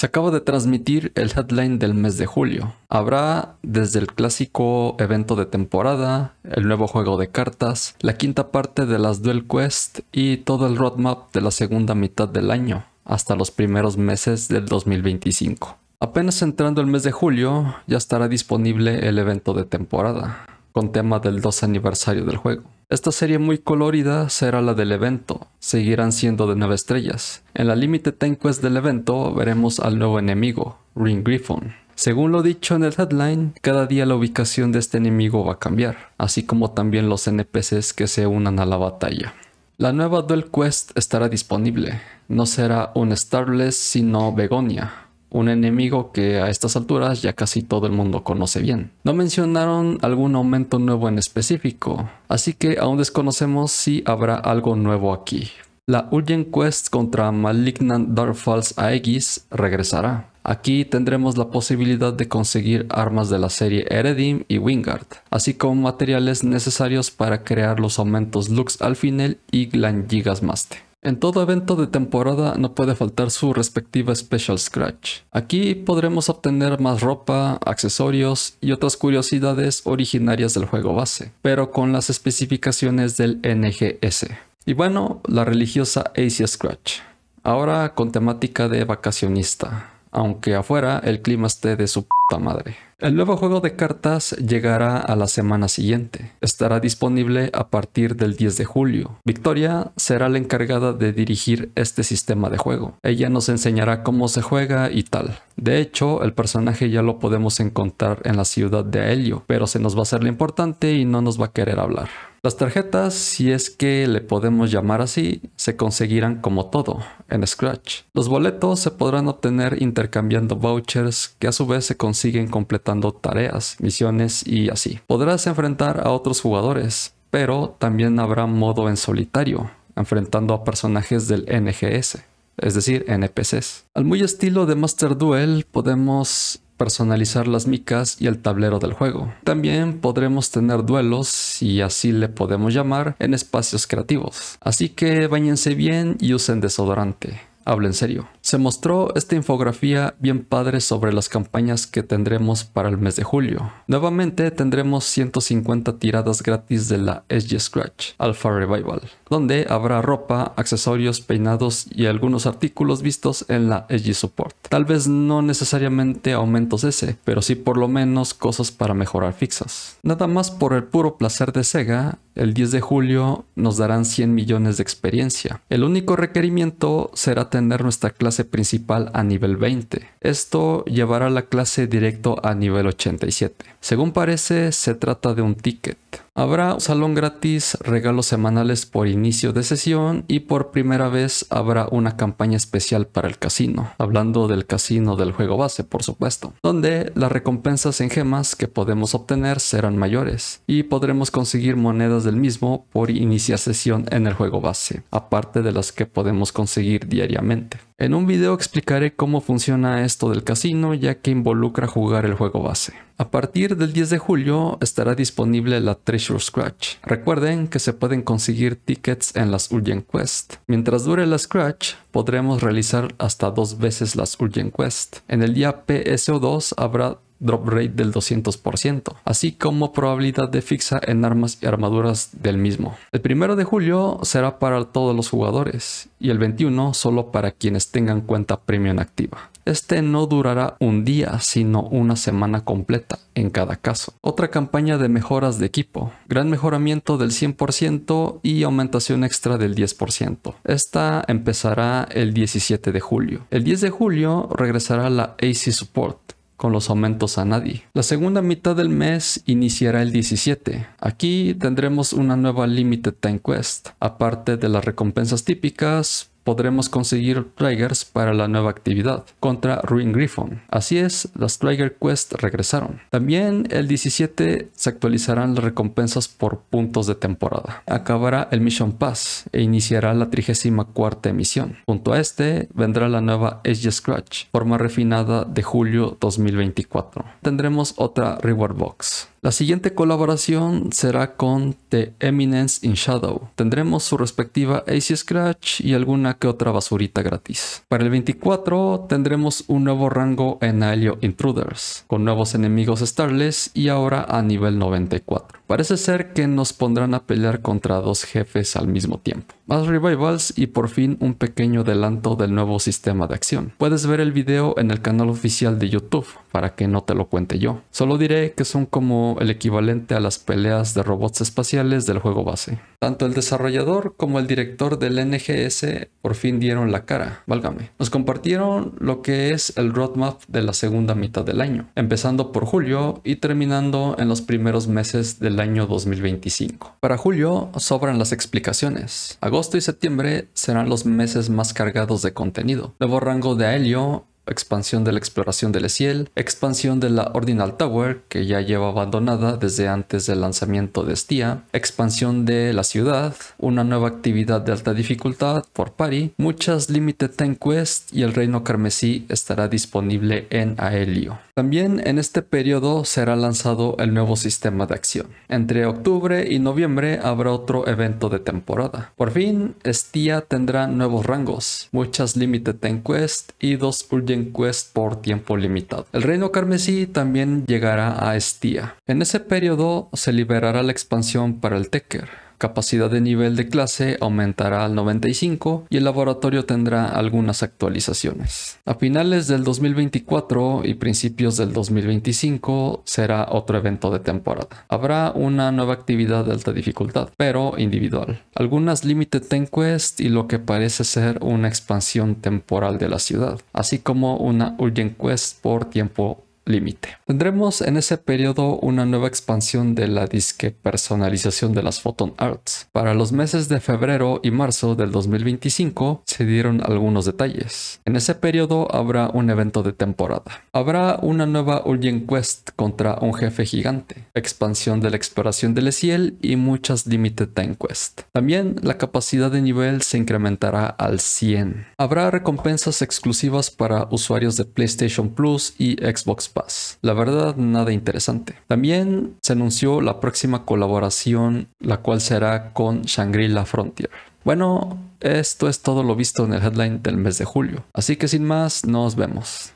Se acaba de transmitir el headline del mes de julio. Habrá desde el clásico evento de temporada, el nuevo juego de cartas, la quinta parte de las Duel Quest y todo el roadmap de la segunda mitad del año, hasta los primeros meses del 2025. Apenas entrando el mes de julio, ya estará disponible el evento de temporada, con tema del 12 aniversario del juego. Esta serie muy colorida será la del evento, seguirán siendo de 9 estrellas. En la Limited Time Quest del evento veremos al nuevo enemigo, Ring Griffon. Según lo dicho en el headline, cada día la ubicación de este enemigo va a cambiar, así como también los NPCs que se unan a la batalla. La nueva Duel Quest estará disponible, no será un Starless sino Begonia. Un enemigo que a estas alturas ya casi todo el mundo conoce bien. No mencionaron algún aumento nuevo en específico, así que aún desconocemos si habrá algo nuevo aquí. La Urgent Quest contra Malignant Dark Falls Aegis regresará. Aquí tendremos la posibilidad de conseguir armas de la serie Eredim y Wingard, así como materiales necesarios para crear los aumentos Lux Alphinell y Glan Gigas Master. En todo evento de temporada no puede faltar su respectiva Special Scratch. Aquí podremos obtener más ropa, accesorios y otras curiosidades originarias del juego base, pero con las especificaciones del NGS. Y bueno, la religiosa SG Scratch, ahora con temática de vacacionista, aunque afuera el clima esté de su puta madre. El nuevo juego de cartas llegará a la semana siguiente. Estará disponible a partir del 10 de julio. Victoria será la encargada de dirigir este sistema de juego. Ella nos enseñará cómo se juega y tal. De hecho, el personaje ya lo podemos encontrar en la ciudad de Aelio, pero se nos va a hacer lo importante y no nos va a querer hablar. Las tarjetas, si es que le podemos llamar así, se conseguirán como todo, en Scratch. Los boletos se podrán obtener intercambiando vouchers que a su vez se consiguen completamente tareas, misiones y así. Podrás enfrentar a otros jugadores, pero también habrá modo en solitario, enfrentando a personajes del NGS, es decir, NPCs. Al muy estilo de Master Duel, podemos personalizar las micas y el tablero del juego. También podremos tener duelos, si así le podemos llamar, en espacios creativos. Así que báñense bien y usen desodorante. Hablo en serio. Se mostró esta infografía bien padre sobre las campañas que tendremos para el mes de julio. Nuevamente tendremos 150 tiradas gratis de la SG Scratch Alpha Revival, donde habrá ropa, accesorios, peinados y algunos artículos vistos en la EG Support. Tal vez no necesariamente aumentos ese, pero sí por lo menos cosas para mejorar fixas. Nada más por el puro placer de SEGA, el 10 de julio nos darán 100 millones de experiencia. El único requerimiento será tener nuestra clase principal a nivel 20. Esto llevará la clase directo a nivel 87. Según parece, se trata de un ticket. Habrá un salón gratis, regalos semanales por inicio de sesión y por primera vez habrá una campaña especial para el casino, hablando del casino del juego base por supuesto, donde las recompensas en gemas que podemos obtener serán mayores y podremos conseguir monedas del mismo por iniciar sesión en el juego base, aparte de las que podemos conseguir diariamente. En un video explicaré cómo funciona esto del casino ya que involucra jugar el juego base. A partir del 10 de julio estará disponible la Treasure Scratch. Recuerden que se pueden conseguir tickets en las Urgent Quest. Mientras dure la Scratch, podremos realizar hasta 2 veces las Urgent Quest. En el día PSO2 habrá drop rate del 200%, así como probabilidad de fixa en armas y armaduras del mismo. El 1 de julio será para todos los jugadores y el 21 solo para quienes tengan cuenta premium activa. Este no durará un día, sino una semana completa en cada caso. Otra campaña de mejoras de equipo, gran mejoramiento del 100% y aumentación extra del 10%. Esta empezará el 17 de julio. El 10 de julio regresará la EG Support, con los aumentos a nadie. La segunda mitad del mes iniciará el 17. Aquí tendremos una nueva Limited Time Quest. Aparte de las recompensas típicas, podremos conseguir triggers para la nueva actividad contra Ruin Griffon. Así es, las Trigger Quest regresaron. También el 17 se actualizarán las recompensas por puntos de temporada. Acabará el Mission Pass e iniciará la 34ª emisión. Junto a este vendrá la nueva SG Scratch, forma refinada de julio 2024. Tendremos otra Reward Box. La siguiente colaboración será con The Eminence in Shadow. Tendremos su respectiva SG Scratch y alguna una que otra basurita gratis. Para el 24 tendremos un nuevo rango en Aelio Intruders, con nuevos enemigos Starless y ahora a nivel 94. Parece ser que nos pondrán a pelear contra dos jefes al mismo tiempo. Más revivals y por fin un pequeño adelanto del nuevo sistema de acción. Puedes ver el video en el canal oficial de YouTube, para que no te lo cuente yo. Solo diré que son como el equivalente a las peleas de robots espaciales del juego base. Tanto el desarrollador como el director del NGS por fin dieron la cara, válgame. Nos compartieron lo que es el roadmap de la segunda mitad del año, empezando por julio y terminando en los primeros meses del año 2025. Para julio sobran las explicaciones. Agosto y septiembre serán los meses más cargados de contenido. Nuevo rango de Aelio, expansión de la exploración de Le Ciel, expansión de la Ordinal Tower, que ya lleva abandonada desde antes del lanzamiento de Stia, expansión de la ciudad, una nueva actividad de alta dificultad por party, muchas Limited Time Quest y el Reino Carmesí estará disponible en Aelio. También en este periodo será lanzado el nuevo sistema de acción. Entre octubre y noviembre habrá otro evento de temporada. Por fin, Stia tendrá nuevos rangos, muchas Limited Time Quest y dos Urgent Quest por tiempo limitado. El Reino Carmesí también llegará a Stia. En ese periodo se liberará la expansión para el Tekker. Capacidad de nivel de clase aumentará al 95 y el laboratorio tendrá algunas actualizaciones. A finales del 2024 y principios del 2025 será otro evento de temporada. Habrá una nueva actividad de alta dificultad, pero individual. Algunas Limited Time Quest y lo que parece ser una expansión temporal de la ciudad, así como una Urgent Quest por tiempo límite. Tendremos en ese periodo una nueva expansión de la disque personalización de las Photon Arts. Para los meses de febrero y marzo del 2025 se dieron algunos detalles. En ese periodo habrá un evento de temporada. Habrá una nueva Urgent Quest contra un jefe gigante, expansión de la exploración de Le Ciel y muchas Limited Time Quest. También la capacidad de nivel se incrementará al 100. Habrá recompensas exclusivas para usuarios de PlayStation Plus y Xbox Plus. La verdad, nada interesante. También se anunció la próxima colaboración, la cual será con Shangri-La Frontier. Bueno, esto es todo lo visto en el headline del mes de julio. Así que sin más, nos vemos.